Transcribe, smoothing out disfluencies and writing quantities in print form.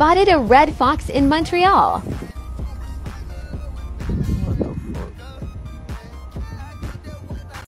spotted a red fox in Montreal. What the fuck?